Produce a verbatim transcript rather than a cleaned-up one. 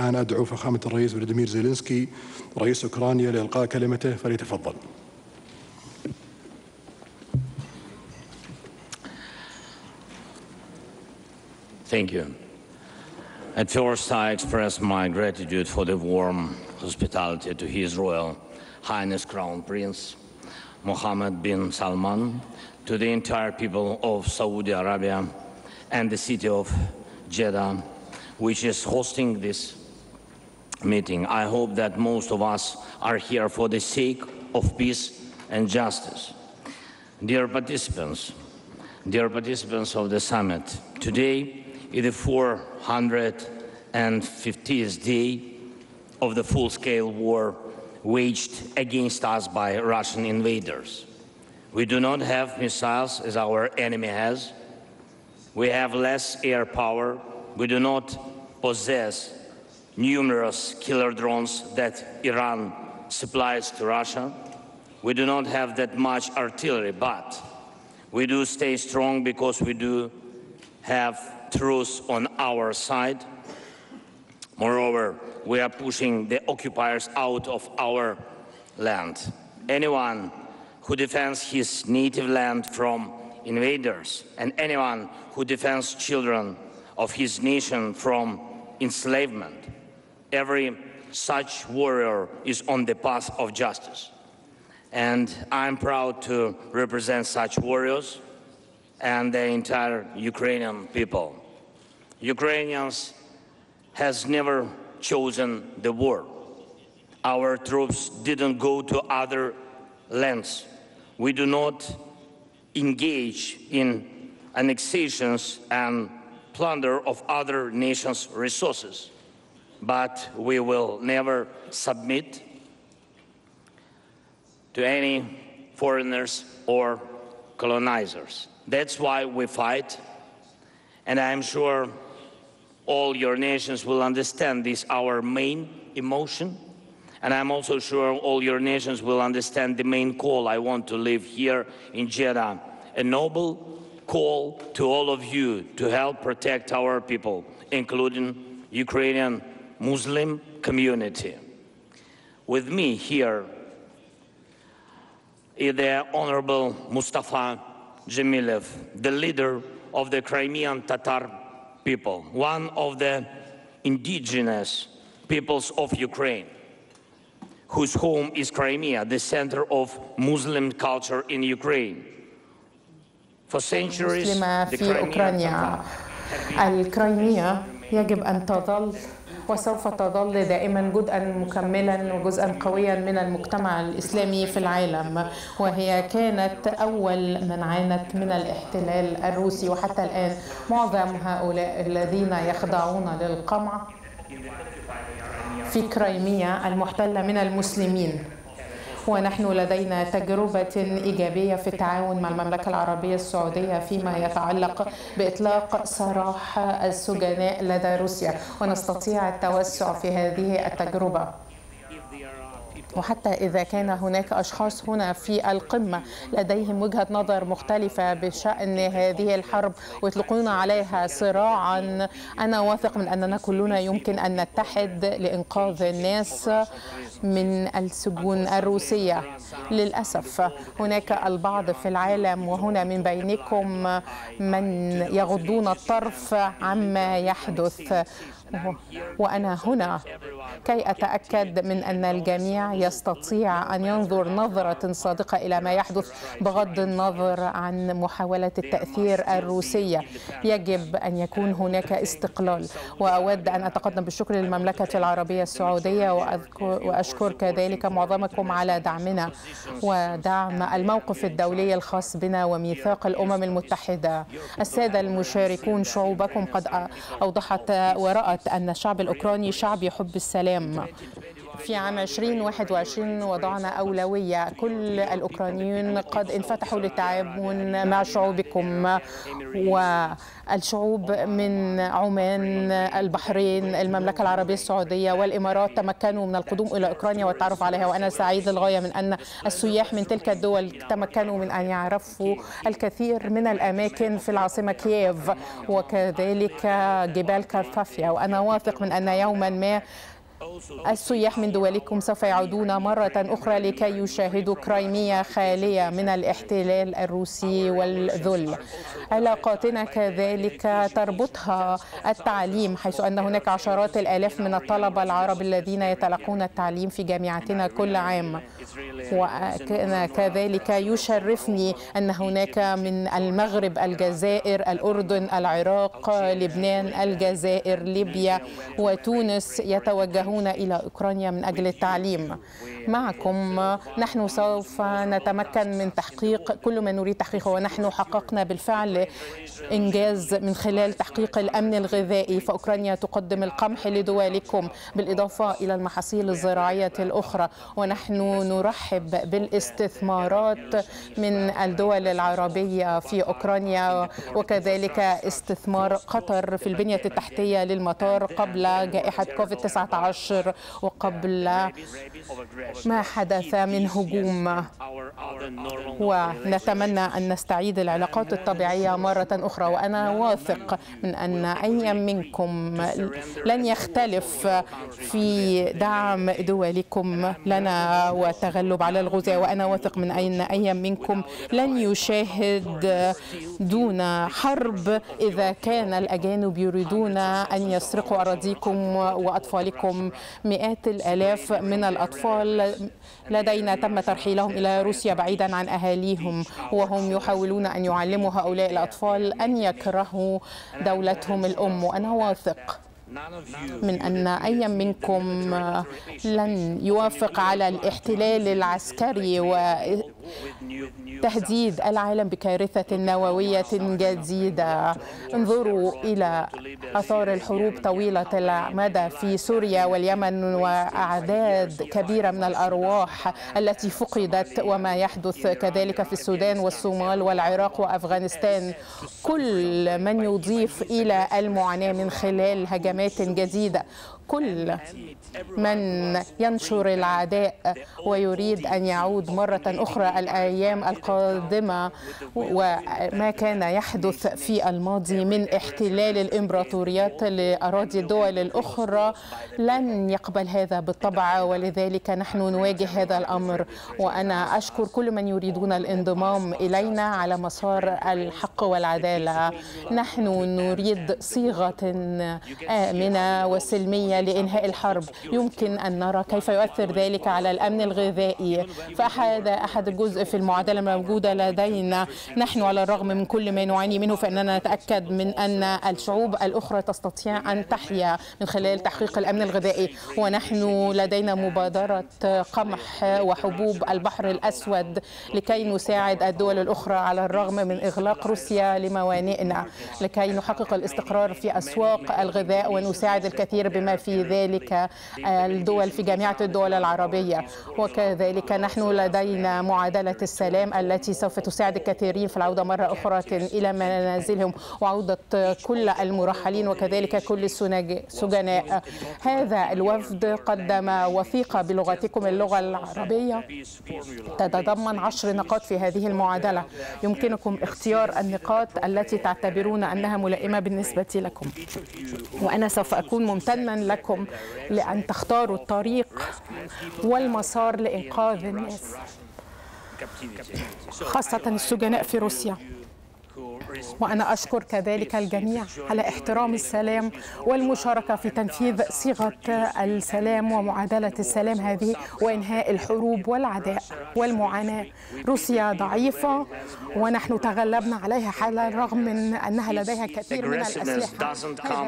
أنا أدعو فخامة الرئيس فلاديمير زيلينسكي رئيس أوكرانيا لإلقاء كلمته، فليتفضل. Thank you. At first, I express my gratitude for the warm hospitality to His Royal Highness Crown Prince Mohammed bin Salman, to the entire people of Saudi Arabia and the city of Jeddah, which is hosting this meeting. I hope that most of us are here for the sake of peace and justice. Dear participants, dear participants of the summit, today is the four hundred fiftieth day of the full-scale war waged against us by Russian invaders. We do not have missiles as our enemy has. We have less air power. We do not possess numerous killer drones that Iran supplies to Russia. We do not have that much artillery, but we do stay strong because we do have truth on our side. Moreover, we are pushing the occupiers out of our land. Anyone who defends his native land from invaders and anyone who defends children of his nation from enslavement. Every such warrior is on the path of justice. And I'm proud to represent such warriors and the entire Ukrainian people. Ukrainians has never chosen the war. Our troops didn't go to other lands. We do not engage in annexations and plunder of other nations' resources, but we will never submit to any foreigners or colonizers. That's why we fight, and I'm sure all your nations will understand this, our main emotion, and I'm also sure all your nations will understand the main call I want to leave here in Jeddah, a noble call to all of you to help protect our people, including Ukrainian Muslim community. With me here is the Honorable Mustafa Jemilev, the leader of the Crimean Tatar people, one of the indigenous peoples of Ukraine, whose home is Crimea, the center of Muslim culture in Ukraine. مسلمة في أوكرانيا. الكريمية يجب أن تظل وسوف تظل دائما جزءا مكملا وجزءا قويا من المجتمع الإسلامي في العالم، وهي كانت أول من عانت من الاحتلال الروسي، وحتى الآن معظم هؤلاء الذين يخضعون للقمع في كريمية المحتلة من المسلمين. ونحن لدينا تجربة إيجابية في التعاون مع المملكة العربية السعودية فيما يتعلق بإطلاق سراح السجناء لدى روسيا، ونستطيع التوسع في هذه التجربة. وحتى إذا كان هناك أشخاص هنا في القمة لديهم وجهة نظر مختلفة بشأن هذه الحرب ويطلقون عليها صراعا، أنا واثق من أننا كلنا يمكن أن نتحد لإنقاذ الناس من السجون الروسية. للأسف هناك البعض في العالم وهنا من بينكم من يغضون الطرف عما يحدث، وأنا هنا كي أتأكد من أن الجميع يستطيع أن ينظر نظرة صادقة إلى ما يحدث بغض النظر عن محاولة التأثير الروسية. يجب أن يكون هناك استقلال، وأود أن أتقدم بالشكر للمملكة العربية السعودية وأشكر كذلك معظمكم على دعمنا ودعم الموقف الدولي الخاص بنا وميثاق الأمم المتحدة. السادة المشاركون، شعوبكم قد أوضحت ورأت أن الشعب الأوكراني شعب يحب السلام في عام ألفين وواحد وعشرين وضعنا أولوية. كل الأوكرانيون قد انفتحوا للتعاون مع شعوبكم، والشعوب من عمان، البحرين، المملكة العربية السعودية والإمارات تمكنوا من القدوم إلى أوكرانيا والتعرف عليها، وأنا سعيد للغاية من أن السياح من تلك الدول تمكنوا من أن يعرفوا الكثير من الأماكن في العاصمة كييف وكذلك جبال كارباثيا، وأنا واثق من أن يوما ما السياح من دولكم سوف يعودون مرة أخرى لكي يشاهدوا كرايميا خالية من الاحتلال الروسي والذل. علاقاتنا كذلك تربطها التعليم، حيث أن هناك عشرات الآلاف من الطلبة العرب الذين يتلقون التعليم في جامعتنا كل عام، وكذلك يشرفني أن هناك من المغرب، الجزائر، الأردن، العراق، لبنان، الجزائر، ليبيا وتونس يتوجهون إلى أوكرانيا من أجل التعليم. معكم نحن سوف نتمكن من تحقيق كل ما نريد تحقيقه، ونحن حققنا بالفعل إنجاز من خلال تحقيق الأمن الغذائي، فأوكرانيا تقدم القمح لدولكم بالإضافة إلى المحاصيل الزراعية الأخرى، ونحن نرحب بالاستثمارات من الدول العربية في أوكرانيا، وكذلك استثمار قطر في البنية التحتية للمطار قبل جائحة كوفيد تسعة عشر وقبل ما حدث من هجوم، ونتمنى أن نستعيد العلاقات الطبيعية مرة أخرى، وأنا واثق من أن أي منكم لن يختلف في دعم دولكم لنا والتغلب على الغزاة، وأنا واثق من أن أي منكم لن يشاهد دون حرب إذا كان الأجانب يريدون أن يسرقوا أراضيكم وأطفالكم. مئات الآلاف من الأطفال لدينا تم ترحيلهم إلى روسيا بعيدا عن أهاليهم، وهم يحاولون أن يعلموا هؤلاء الأطفال أن يكرهوا دولتهم الأم، وأنا واثق من أن أي منكم لن يوافق على الاحتلال العسكري وتهديد العالم بكارثة نووية جديدة. انظروا إلى آثار الحروب طويلة المدى في سوريا واليمن وأعداد كبيرة من الأرواح التي فقدت، وما يحدث كذلك في السودان والصومال والعراق وأفغانستان. كل من يضيف إلى المعاناة من خلال هجمات جديدة، كل من ينشر العداء ويريد أن يعود مرة أخرى الأيام القادمة وما كان يحدث في الماضي من احتلال الإمبراطوريات لأراضي الدول الأخرى لن يقبل هذا بالطبع، ولذلك نحن نواجه هذا الأمر، وأنا أشكر كل من يريدون الانضمام إلينا على مسار الحق والعدالة. نحن نريد صيغة آمنة وسلمية لإنهاء الحرب، يمكن أن نرى كيف يؤثر ذلك على الأمن الغذائي، فهذا أحد الجزء في المعادلة الموجودة لدينا. نحن على الرغم من كل ما نعاني منه فإننا نتأكد من أن الشعوب الأخرى تستطيع أن تحيا من خلال تحقيق الأمن الغذائي، ونحن لدينا مبادرة قمح وحبوب البحر الأسود لكي نساعد الدول الأخرى على الرغم من إغلاق روسيا لموانئنا، لكي نحقق الاستقرار في أسواق الغذاء ونساعد الكثير بما في ذلك الدول في جامعة الدول العربية، وكذلك نحن لدينا معادلة السلام التي سوف تساعد الكثيرين في العودة مرة أخرى إلى منازلهم وعودة كل المرحلين وكذلك كل السجناء. هذا الوفد قدم وثيقة بلغتكم اللغة العربية تتضمن عشر نقاط في هذه المعادلة، يمكنكم اختيار النقاط التي تعتبرون أنها ملائمة بالنسبة لكم، وأنا سوف أكون ممتنا لكم لأن تختاروا الطريق والمسار لإنقاذ الناس، خاصة السجناء في روسيا. وأنا أشكر كذلك الجميع على احترام السلام والمشاركة في تنفيذ صيغة السلام ومعادلة السلام هذه وإنهاء الحروب والعداء والمعاناة. روسيا ضعيفة ونحن تغلبنا عليها على الرغم من أنها لديها كثير من الأسلحة.